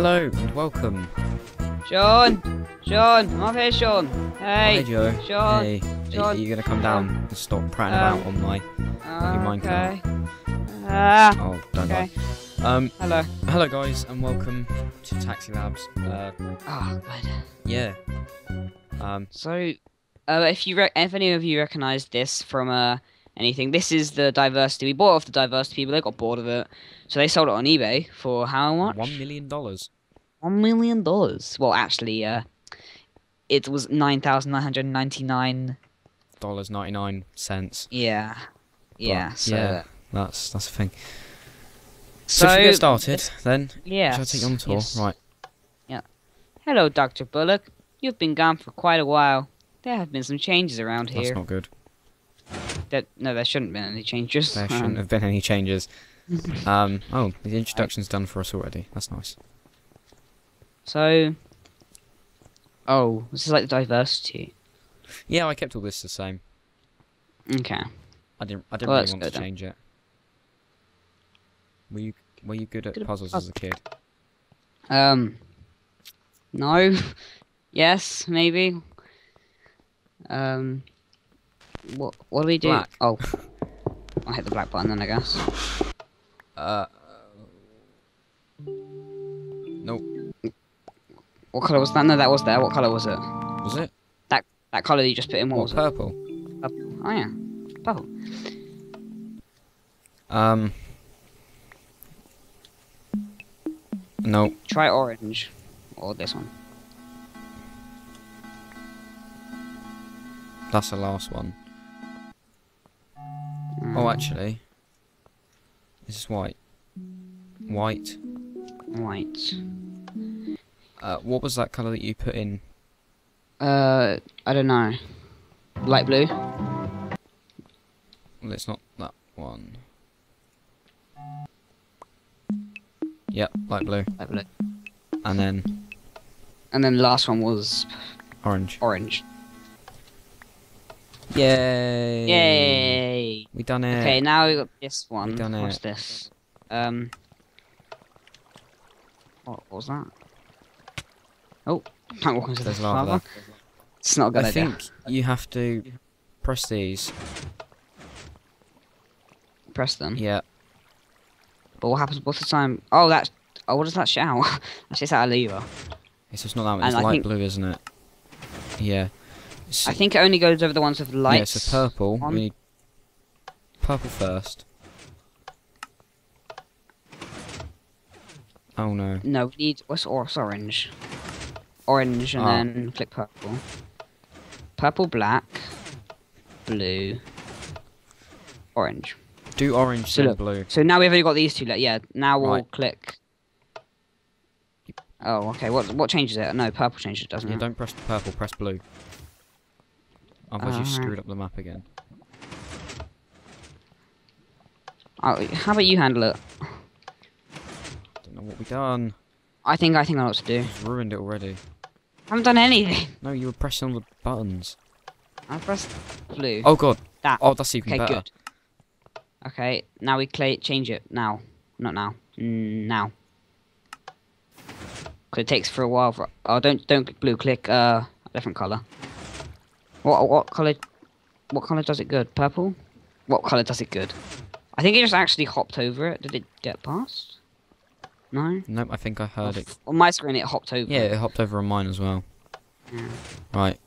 Hello and welcome. Sean, I'm up here, Sean. Hey. Hi, Joe. Sean. Hey. Sean. Are you gonna come down and stop prattling about on my Minecraft? Oh, don't okay. Know. Hello. Hello, guys, and welcome to Taxi Labs. Oh, good. Yeah. So, if any of you recognise this from anything, this is the Diversity. We bought off the Diversity people. They got bored of it, so they sold it on eBay for how much? $1 million. $1 million. Well, actually, it was $9,999.99. Yeah, yeah. But, so yeah, that's the thing. So if we get started, then yeah, shall I take you on tour? Yes. Right. Yeah. Hello, Dr. Bullock. You've been gone for quite a while. There have been some changes around here. That's not good. No, there shouldn't have been any changes. There shouldn't have been any changes. Oh, the introduction's done for us already. That's nice. So, oh, this is like the Diversity. Yeah, I kept all this the same. Okay. I didn't really want to change it. Were you good at puzzles as a kid? No. Yes, maybe. What do we do? Black. Oh, I hit the black button then, I guess. Nope. What colour was that? No, that was there. What colour was it? Was it? That colour you just put in, what was purple. It? Purple. Oh yeah, purple. No. Try orange, or this one. That's the last one. Oh, actually, this is white. White. White. What was that colour that you put in? I don't know. Light blue? Well, it's not that one. Yep, light blue. Light blue. And then? And then the last one was... Orange. Orange. Yay! Yay! We done it. Okay, now we got this one. We done it. What's this? What was that? Oh, can't walk into this lava. It's not a good idea. I think you have to press these. Press them? Yeah. But what happens, what's the time? Oh, that's... Oh, what does that shout? That's just out of lever. It's just not that one. It's light blue, isn't it? Yeah. I think it only goes over the ones with lights. Yeah, so purple. We need purple first. Oh, no. No, we need... What's orange? Orange and then click purple. Purple, black, blue, orange. Do orange and blue. So now we've only got these two. Yeah. Now we'll click. Oh, okay. What changes it? No, purple changes it, doesn't it? Yeah. Don't press purple. Press blue. Otherwise you screwed up the map again. Oh, how about you handle it? Don't know what we done. I think I know what to do. You've ruined it already. I haven't done anything. No, you were pressing all the buttons. I pressed blue. Oh god. That. Oh, that's even better. Good. Okay, now we change it. Now. Not now. Now. Because it takes for a while for... Oh, don't click blue. Click a different colour. What colour does it good? Purple? What colour does it good? I think it just actually hopped over it. Did it get past? No? Nope, I think I heard it. On my screen it hopped over. Yeah, it hopped over on mine as well. Yeah. Right.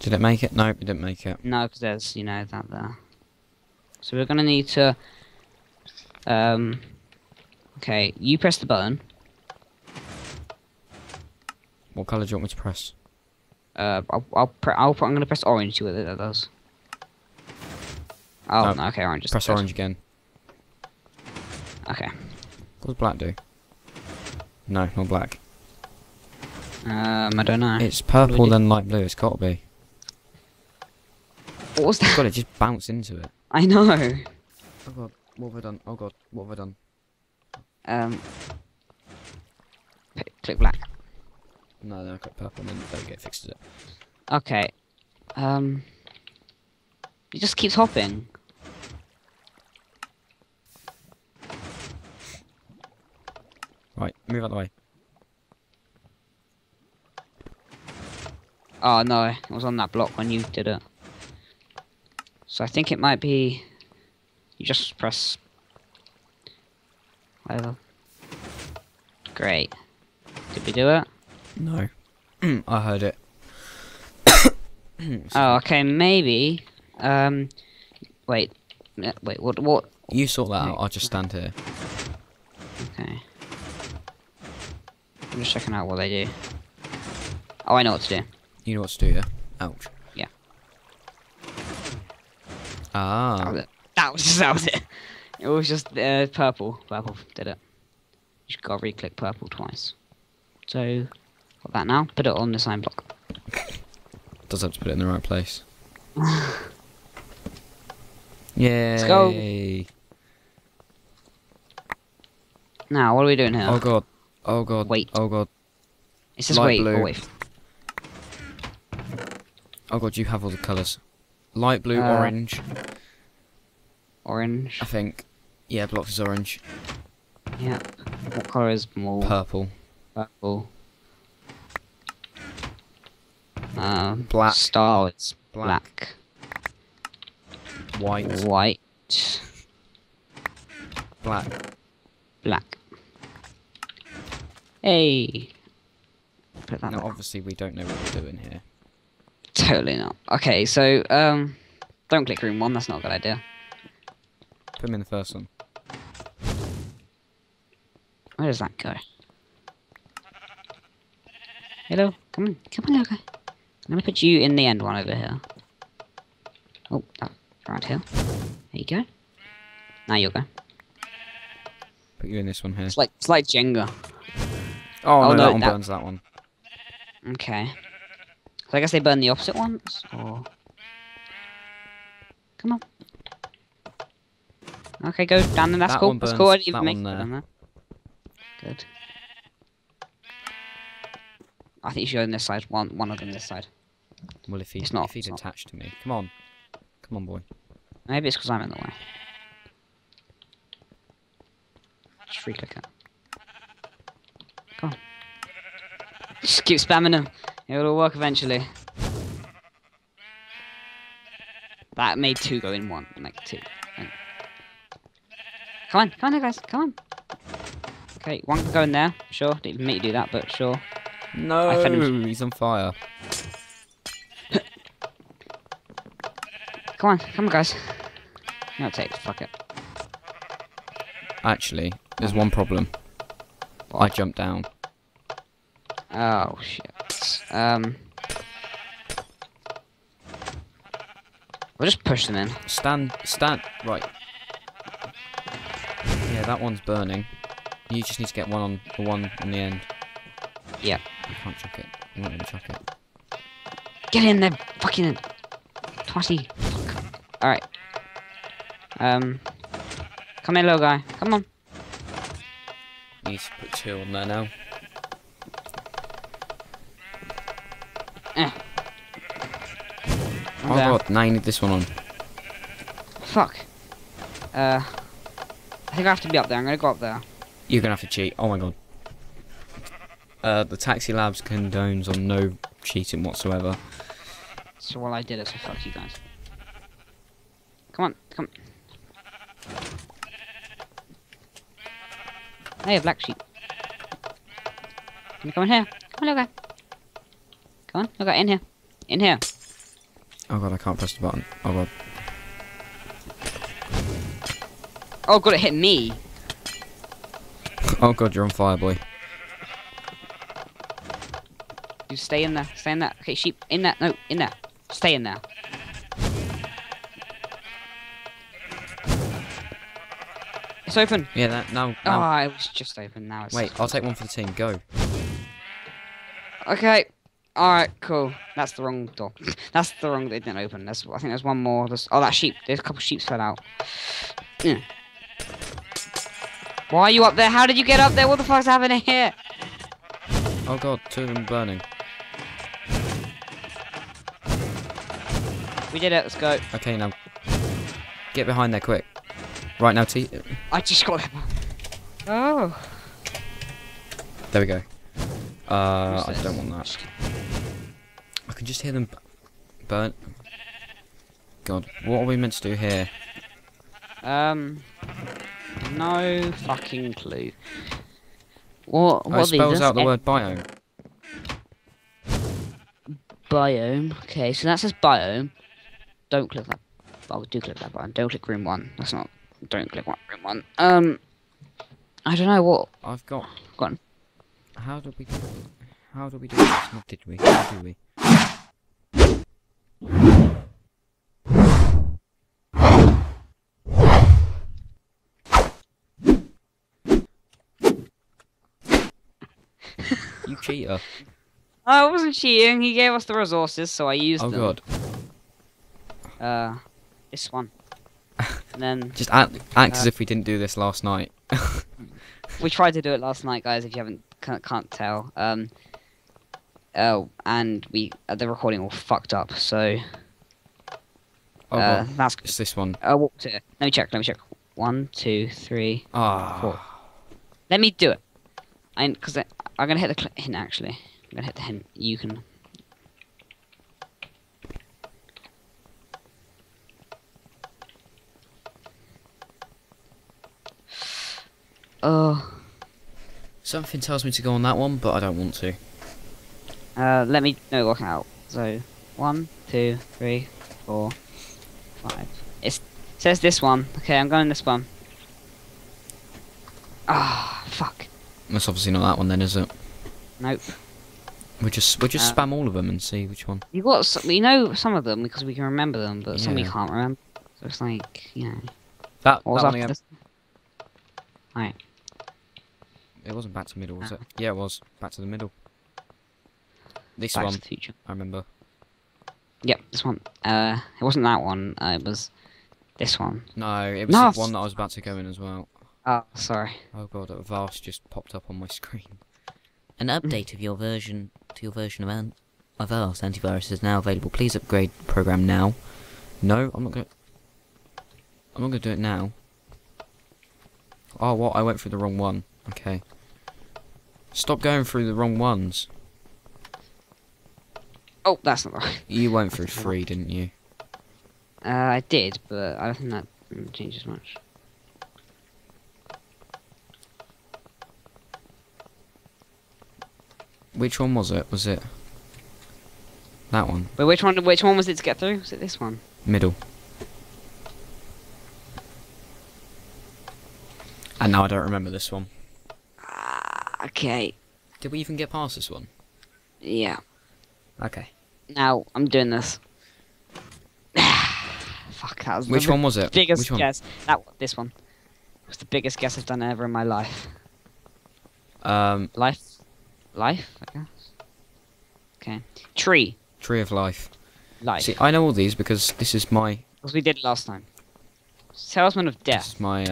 Did it make it? Nope, it didn't make it. No, because there's, you know, that there. So we're going to need to... Okay, you press the button. What colour do you want me to press? I'm going to press orange to see what that does. Oh, no, okay, orange. Press orange again. Okay. What does black do? No, not black. I don't know. It's purple, then light blue. It's got to be. What was that? God, it just bounced into it. I know. Oh, God. What have I done? Oh, God. What have I done? Click black. No, I click purple, and then don't get fixed to it. Okay. It just keeps hopping. Right, move out of the way. Oh no, it was on that block when you did it. So I think it might be... You just press... whatever. Great. Did we do it? No. I heard it. Oh, okay, maybe... Wait, what? You sort that out, I'll just stand here. Okay. I'm just checking out what they do. Oh, I know what to do. You know what to do, yeah? Ouch. Yeah. Ah. That was it. It was just purple. Purple did it. You just gotta re-click purple twice. So, got that now. Put it on the sign block. Does have to put it in the right place. Yay. Let's go. Now, what are we doing here? Oh god. Oh god. Wait. Oh god. It says wait. Blue. Oh, wait. Oh god, you have all the colours. Light blue, orange. Orange. I think. Yeah, blocks is orange. Yeah. What colour is more? Purple. Purple. Black. Star, it's black. White. White. Black. Black. Hey. Put that. Now, obviously, we don't know what we're doing here. Totally not. Okay, so don't click room one. That's not a good idea. Put them in the first one. Where does that go? Hello, come on, come on, little guy. I'm gonna put you in the end one over here. Oh, that. Right here. There you go. Now you'll go. Put you in this one here. It's like Jenga. Oh no, that one burns that one. Okay. So I guess they burn the opposite ones, or... Come on. Okay, go down there, that's cool. That's cool, I didn't even make it down there. Good. I think you should go on this side, one of them this side. Well, if he's attached to me. Come on. Come on, boy. Maybe it's because I'm in the way. Just re-click it. Come on. Just keep spamming them. It'll all work eventually. That made two go in one. Like two. Like... Come on here, guys. Come on. Okay, one can go in there. Sure. Didn't even make you do that, but sure. No. He's on fire. Come on, guys. No, take it. Fuck it. Actually, there's one problem. What? I jumped down. Oh shit. We'll just push them in. Stand. Right. Yeah, that one's burning. You just need to get one on the end. Yeah. You can't chuck it. You won't even chuck it. Get in there, fucking twatty. Alright. Come here, little guy. Come on. Need to put two on there now. Oh god, now you need this one on. Fuck. I think I have to be up there. I'm gonna go up there. You're gonna have to cheat. Oh my god. The Taxi Labs condones on no cheating whatsoever. So while I did it, so fuck you guys. Come on. Hey, black sheep. Come in here. Come on, little guy. Come on, little guy, in here. In here. Oh god, I can't press the button. Oh god. Oh god, it hit me. Oh god, you're on fire, boy. You stay in there. Stay in there. Okay, sheep. In there. No, in there. Stay in there. It's open. Yeah, now. Ah, it was just open. Now it's. Wait, I'll take one for the team. Go. Okay. All right. Cool. That's the wrong door. That's the wrong. They didn't open. I think there's one more. Oh, that sheep. There's a couple sheep fell out. Mm. Why are you up there? How did you get up there? What the fuck's happening here? Oh god, two of them burning. We did it. Let's go. Okay, now get behind there quick. Right now, I just got him. Oh. There we go. I don't want that. I can just hear them burn. God, what are we meant to do here? No fucking clue. What spells out the word biome. Biome. Okay, so that says biome. Don't click that. Oh, do click that button. Don't click room one. That's not. Don't click room one. I don't know what. I've got. Go on. How do we? How do we do this? Not did we? How do we? You cheater. I wasn't cheating, he gave us the resources, so I used them. Oh god. This one. And then... Just act as if we didn't do this last night. We tried to do it last night, guys, if you haven't... can't tell. Oh, and we... the recording all fucked up, so... Oh, well, that's good. It's this one. What's it? Let me check. 1, 2, 3, oh. 4. Let me do it. Because I'm going to hit the hint, actually. I'm going to hit the hint. You can... Oh. Something tells me to go on that one, but I don't want to. Let me... No, work out. So, 1, 2, 3, 4, 5. It says this one. Okay, I'm going this one. Ah, oh, fuck. That's obviously not that one then, is it? Nope. We just spam all of them and see which one. We know some of them because we can remember them, but yeah. Some we can't remember. So it's like, you know. That was up to this. Right. It wasn't back to middle, was it? Yeah, it was back to the middle. This back one. To the future. I remember. Yep, this one. It wasn't that one. It was this one. No, it was the one that I was about to go in as well. Oh, sorry. Oh god, a vast just popped up on my screen. An update of your version of Avast antivirus is now available. Please upgrade the program now. No, I'm not gonna do it now. Oh, what? I went through the wrong one. Okay. Stop going through the wrong ones. Oh, that's not right. You went through 3, didn't you? I did, but I don't think that changes much. Which one was it? Was it that one? But which one was it to get through? Was it this one? Middle. And now I don't remember this one. Okay. Did we even get past this one? Yeah. Okay. Now I'm doing this. Fuck, that was which one was it? Biggest guess. That one, this one. It was the biggest guess I've done ever in my life. Life, I guess. Okay. Tree. Tree of life. Life. See, I know all these because this is my... Because we did last time. Salesman of death. This is my,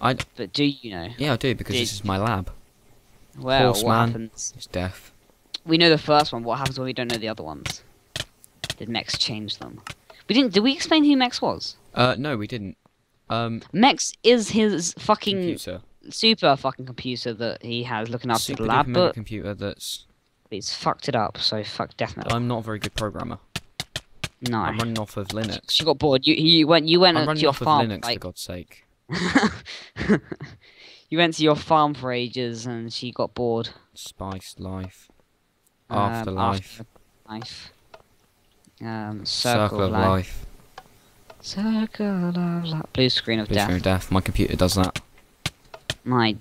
But do you know? Yeah, I do, because this is my lab. Well, what happens? It's death. We know the first one. What happens when we don't know the other ones? Did Max change them? We didn't... Did we explain who Max was? No, we didn't. Max is his fucking... Computer. Super fucking computer that he has looking after the lab, but computer that's he's fucked it up. So fuck definitely. I'm not a very good programmer. No, I'm running off of Linux. She got bored. You went to your farm. I'm running off of Linux, like... for God's sake. You went to your farm for ages, and she got bored. Spice life, afterlife, circle of life, circle of life. Blue screen of death. Blue screen of death. My computer does that. My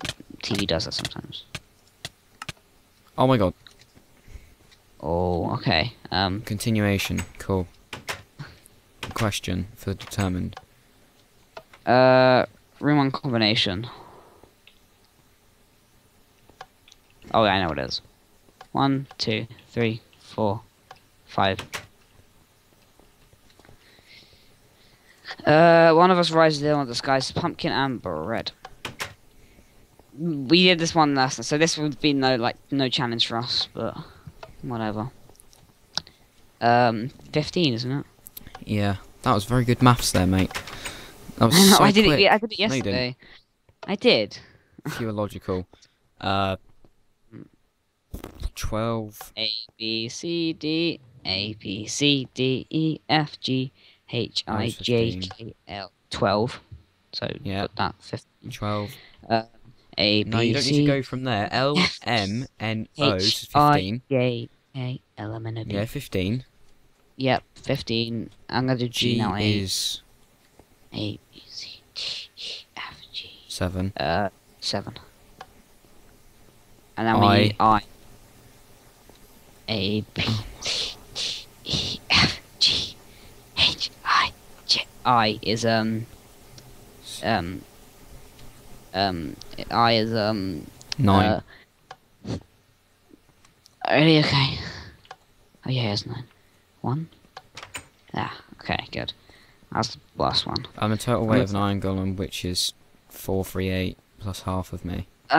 TV does that sometimes. Oh my god. Oh, okay. Continuation. Cool. Question for the determined. Room 1 combination. Oh, yeah, I know what it is. 1, 2, 3, 4, 5. One of us rises in the sky, so pumpkin and bread. We did this one last time, so this would be no challenge for us, but whatever. 15, isn't it? Yeah, that was very good maths there, mate. That was so quick. I did it yesterday. No, I did. theological. 12. A, B, C, D, A, B, C, D, E, F, G, H, I, J, K, L. 12. So, yeah, put that 15. 12. A, B, no, you don't need to go from there. L, M, N, O, H, 15. I, J, K, L, M, N, O, B. Yeah, 15. Yep, 15. I'm going to do G now. G is... A, B, C, D, E, F, G. 7. 7. And now we need I. A, B, C, D, E, F, G, H, I, J. I is, I is, 9. Really? Okay. Oh yeah, it's 9. 1. Ah, okay, good. That's the last one. I'm a total weight of an iron golem, which is 438 plus half of me. 6.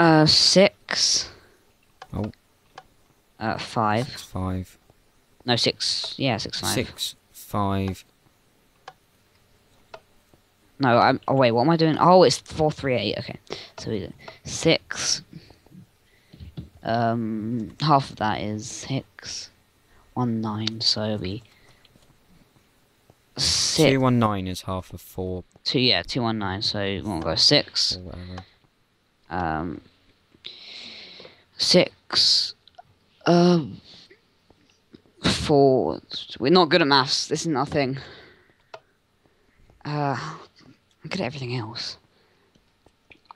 Oh. 5. 6, 5. No, 6. Yeah, 6, 5. 6, 5. No, I'm. Oh wait, what am I doing? Oh, it's 4, 3, 8. Okay, so we do 6. Half of that is 6. 1, 9. So it'll be 6. 2, 1, 9 is half of 4. 2. Yeah, 2, 1, 9. So we'll go 6. Or whatever. 6. 4. We're not good at maths. This isn't our thing. I'm good at everything else.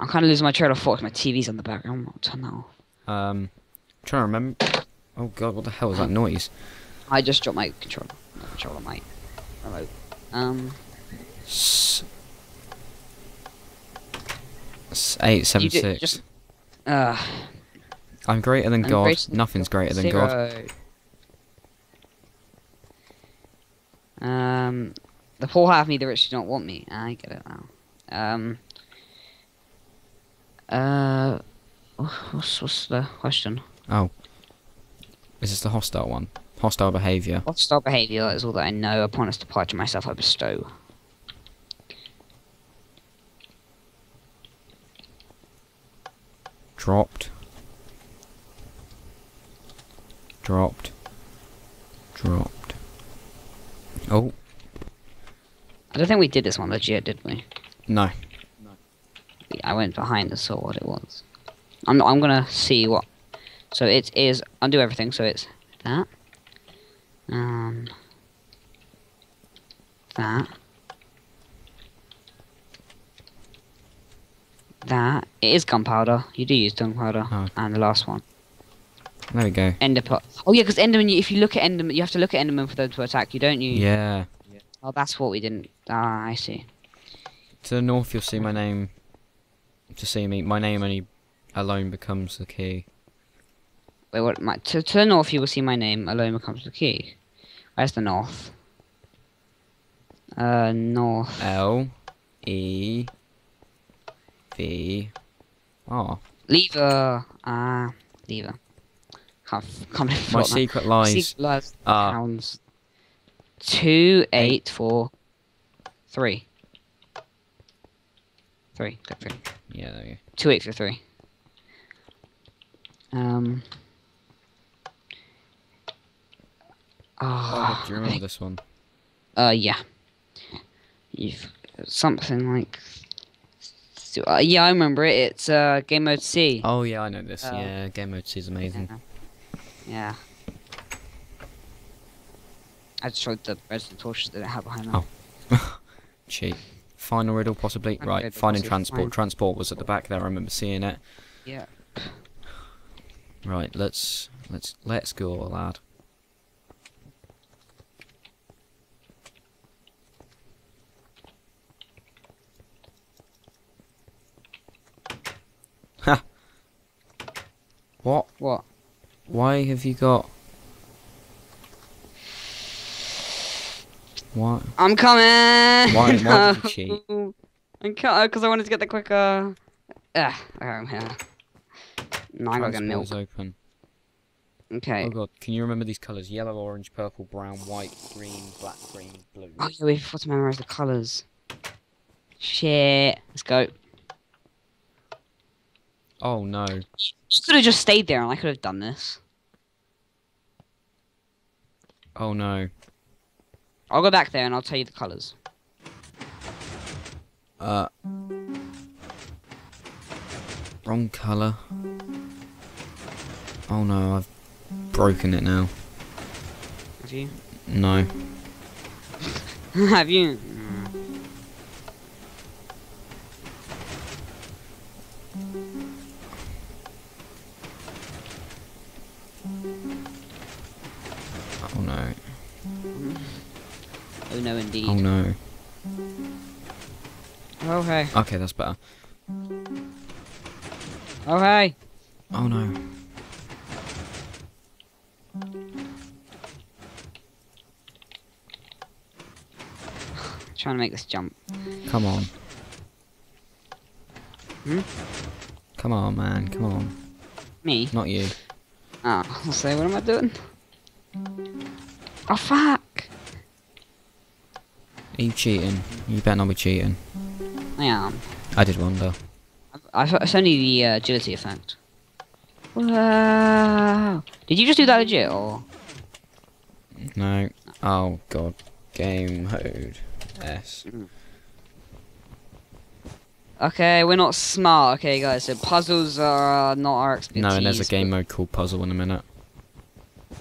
I'm kind of losing my trail of thought because my TV's on the background. I'll turn that off. I'm trying to remember. Oh god, what the hell was that noise? I just dropped my controller. Not controller, my remote. S 8, 7, 6. Just, I'm greater than God. Nothing's greater than God. The poor have me, the rich don't want me. I get it now. What's the question? Oh. Is this the hostile one? Hostile behaviour. Hostile behaviour is all that I know. Upon its departure, myself I bestow. Dropped. Dropped. Dropped. Oh. I don't think we did this one legit, did we? No. No. I went behind and saw what it was. I'm gonna see what. So it is undo everything. So it's that, that. It is gunpowder. You do use gunpowder, oh. And the last one. There we go. Enderpot. Oh yeah, because Enderman. If you look at Enderman, you have to look at Enderman for them to attack you, don't you? Yeah. Oh, that's what we didn't. Ah, I see. To the north, you'll see my name. To see me, my name only alone becomes the key. Wait, what? To the north, you will see my name alone becomes the key. Where's the north? North. L, E, V, R. Lever. Ah, lever. Can't my secret that. Lies. My secret lies. Pounds. 2, 8, 4, 3. 3, click 3. Yeah, there you go. 2, 8, 4, 3. Oh, do you remember this one? Yeah. You've something like. Yeah, I remember it. It's game mode C. Oh yeah, I know this. Yeah, game mode C is amazing. Yeah. I destroyed the redstone torches that I had behind that. Oh. Cheat. Final riddle, possibly. Final right, riddle, finding possibly transport. Fine. Transport was at the back there, I remember seeing it. Yeah. Right, let's go, lad. Ha! What? What? Why have you got... What? I'm coming! Why did you cheat? Because I wanted to get the quicker. Ugh, I'm here. No, I gotta get milk. Open. Okay. Oh god, can you remember these colours? Yellow, orange, purple, brown, white, green, black, green, blue. Oh yeah, we forgot to memorise the colours. Shit. Let's go. Oh no. She could have just stayed there and I could have done this. Oh no. I'll go back there and I'll tell you the colours. Wrong colour. Oh no, I've broken it now. Have you? No. Have you? Oh no. Oh no indeed. Oh no. Oh hey. Okay, that's better. Oh hey. Oh no. Trying to make this jump. Come on. Hmm? Come on, man. Come on. Me? Not you. Ah, oh, so what am I doing? Oh, fuck! Are you cheating? You better not be cheating. I am. I did wonder. It's only the agility effect. Whoa! Did you just do that legit, or...? No. Oh, God. Game mode. S. Okay, we're not smart. Okay, guys, so puzzles are not our expertise. No, and there's a game mode called Puzzle in a minute.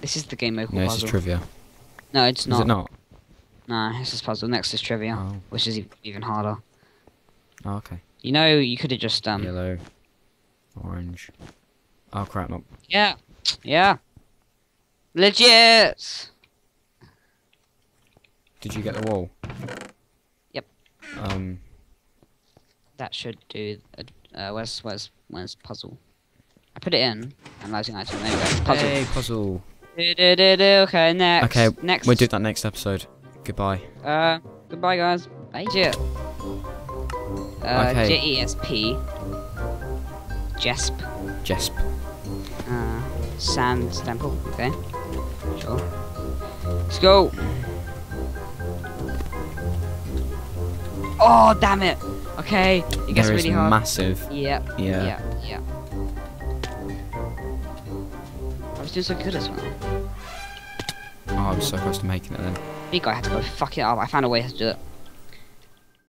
This is the game mode called Puzzle. No, this is Trivia. No, it's not. Is it not? No, this is Puzzle. Next is Trivia, oh. Which is even harder. Oh, okay. You know, you could have just, Yellow. Orange. Oh, crap, not... Yeah. Yeah. Legit! Did you get the wall? Yep. That should do. Where's puzzle? I put it in. Analyzing item. There we go. Puzzle. Hey, puzzle. Okay, next. Okay, next. We'll do that next episode. Goodbye. Goodbye, guys. Bye. Okay. J-E-S-P. Jesp. Jesp. Sand temple. Okay. Sure. Let's go. Oh damn it! Okay, it gets really hard. Massive. Yeah. Yeah. Yeah. I was doing so good as well. Oh, I was so close to making it then. Big guy had to go fuck it up. I found a way to do it.